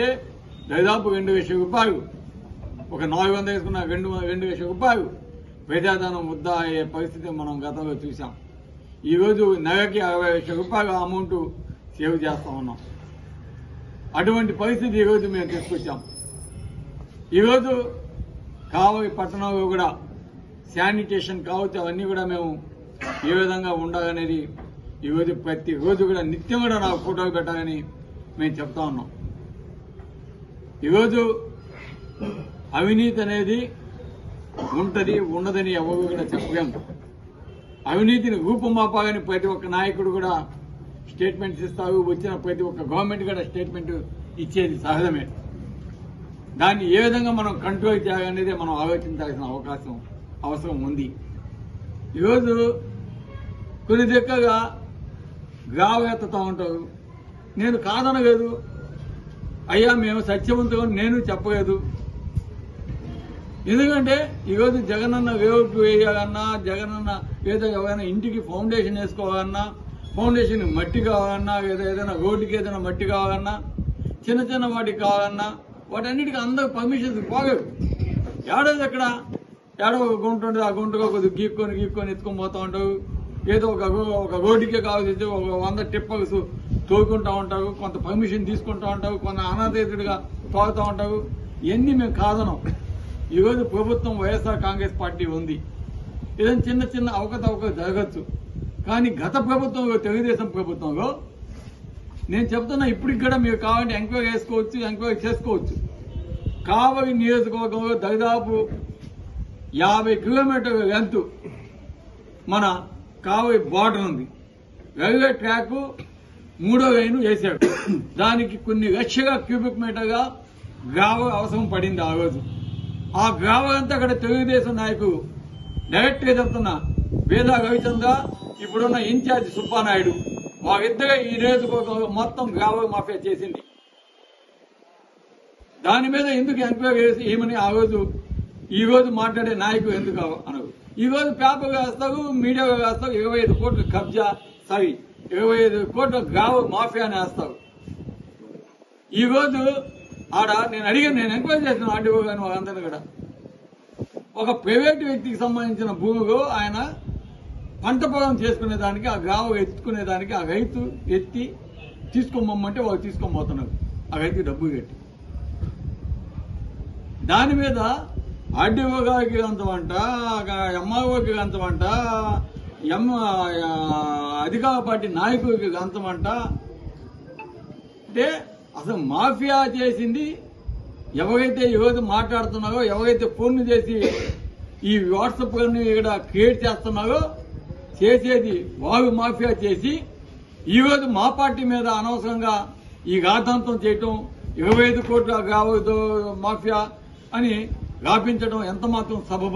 అంటే దాదాపు 2,000 రూపాయలు, ఒక 400 వేసుకున్న 2,000 రూపాయలు ప్రజాధనం ముద్దా అయ్యే పరిస్థితి మనం గతంలో చూసాం. ఈరోజు నెలకి 60,000 రూపాయలు అమౌంట్ సేవ్ చేస్తా ఉన్నాం. అటువంటి పరిస్థితి ఈరోజు మేము తీసుకొచ్చాం. ఈరోజు కావలి పట్టణంలో కూడా శానిటేషన్ కావచ్చు, అవన్నీ కూడా మేము ఏ విధంగా ఉండాలనేది ఈరోజు ప్రతిరోజు కూడా నిత్యం కూడా నాకు ఫోటోలు పెట్టాలని మేము చెప్తా ఉన్నాం. ఈరోజు అవినీతి అనేది ఉంటుంది, ఉండదని ఎవరు కూడా చెప్పగలరు. అవినీతిని రూపుమాపాలని ప్రతి ఒక్క నాయకుడు కూడా స్టేట్మెంట్స్ ఇస్తారు, వచ్చిన ప్రతి ఒక్క గవర్నమెంట్ కూడా స్టేట్మెంట్ ఇచ్చేది సహజమే. దాన్ని ఏ విధంగా మనం కంట్రోల్ చేయాలనేది మనం ఆలోచించాల్సిన అవసరం ఉంది. ఈరోజు కొన్ని దగ్గరగా గ్రావెత్తుతూ ఉంటారు. నేను కాదనలేదు, అయ్యా మేము సత్యవంతుని నేను చెప్పలేదు. ఎందుకంటే ఈరోజు జగనన్న వేవుకు వేయాలన్నా, జగనన్న ఏదో ఎవరైనా ఇంటికి ఫౌండేషన్ వేసుకోవాలన్నా, ఫౌండేషన్ మట్టి కావాలన్నా, ఏదైనా రోడ్డుకి ఏదైనా మట్టి కావాలన్నా, చిన్న చిన్న వాటికి కావాలన్నా, వాటన్నిటికీ అందరూ పర్మిషన్స్ పోగవు. ఏడాది అక్కడ ఏడో ఒక గుంట ఉంటుంది, ఆ గుంటగా కొద్దిగా గీక్కొని ఎత్తుకొని పోతూ ఉంటారు. ఏదో ఒక రోడ్డుకే కావాల్సి ఒక 100 టిప్పర్స్ తోడుకుంటూ ఉంటారు, కొంత పర్మిషన్ తీసుకుంటూ ఉంటారు, కొంత అనాథేతుడిగా తోలుతూ ఉంటారు. ఇవన్నీ మేము కాదనం. ఈరోజు ప్రభుత్వం వైఎస్ఆర్ కాంగ్రెస్ పార్టీ ఉంది, ఏదైనా చిన్న చిన్న అవకతవకలు జరగచ్చు. కానీ గత ప్రభుత్వంలో, తెలుగుదేశం ప్రభుత్వంలో నేను చెప్తున్నా, ఇప్పటికి కూడా మీరు కావాలంటే ఎంక్వైరీ చేసుకోవచ్చు, ఎంక్వైరీ చేసుకోవచ్చు. కావలి నియోజకవర్గంలో దాదాపు 50 కిలోమీటర్ల లెంత్ మన కావలి బార్డర్ ఉంది. రైల్వే ట్రాక్ 3వ లైన్ వేశారు. దానికి కొన్ని లక్షల క్యూబిక్ మీటర్గా గ్రావెల్ అవసరం పడింది. ఆ రోజు ఆ గ్రావెల్ అంతా అక్కడ తెలుగుదేశం నాయకుడు డైరెక్ట్గా చెప్తున్నా వేదా రవిచంద్ర, ఇప్పుడున్న ఇన్ఛార్జ్ సుబ్బానాయుడు, వాళ్ళిద్దరే ఈ నియోజకవర్గంలో మొత్తం గ్రావెల్ మాఫియా చేసింది. దాని మీద ఎందుకు ఎంక్వైరీ చేసి ఏమని ఆ రోజు ఈరోజు మాట్లాడే నాయకుడు ఎందుకు అనరు? ఈరోజు పేపర్ వేస్తారు, మీడియా వేస్తారు, 25 కోట్ల కబ్జా, 25 కోట్ల గ్రావెల్ మాఫియా అని వేస్తారు. ఈరోజు ఆడ నేను ఎంక్వైరీ చేసిన ఆర్టీఓ గారిని వాళ్ళందరినీ కూడా, ఒక ప్రైవేట్ వ్యక్తికి సంబంధించిన భూమిలో ఆయన పంట పొలం చేసుకునేదానికి, ఆ గ్రావెల్ ఎత్తుకునేదానికి ఆ రైతు ఎత్తి తీసుకోమంటే వాళ్ళు తీసుకోబోతున్నారు, ఆ రైతుకి డబ్బు కట్టి. దాని మీద ఆర్డీఓ గారికి అంతమంట, ఎంఆర్ఓకి అంతమంట, అధికార పార్టీ నాయకుడికి అంతమంట. అంటే అసలు మాఫియా చేసింది ఎవరైతే ఈరోజు మాట్లాడుతున్నారో, ఎవరైతే ఫోన్లు చేసి ఈ వాట్సాప్ ఇక్కడ క్రియేట్ చేస్తున్నారో, చేసేది వాళ్ళు మాఫియా చేసి ఈరోజు మా పార్టీ మీద అనవసరంగా ఈ ఘాతాంతం చేయటం, 25 కోట్ల గ్రావెల్ మాఫియా అని వ్యాపించడం ఎంత మాత్రం సబబు.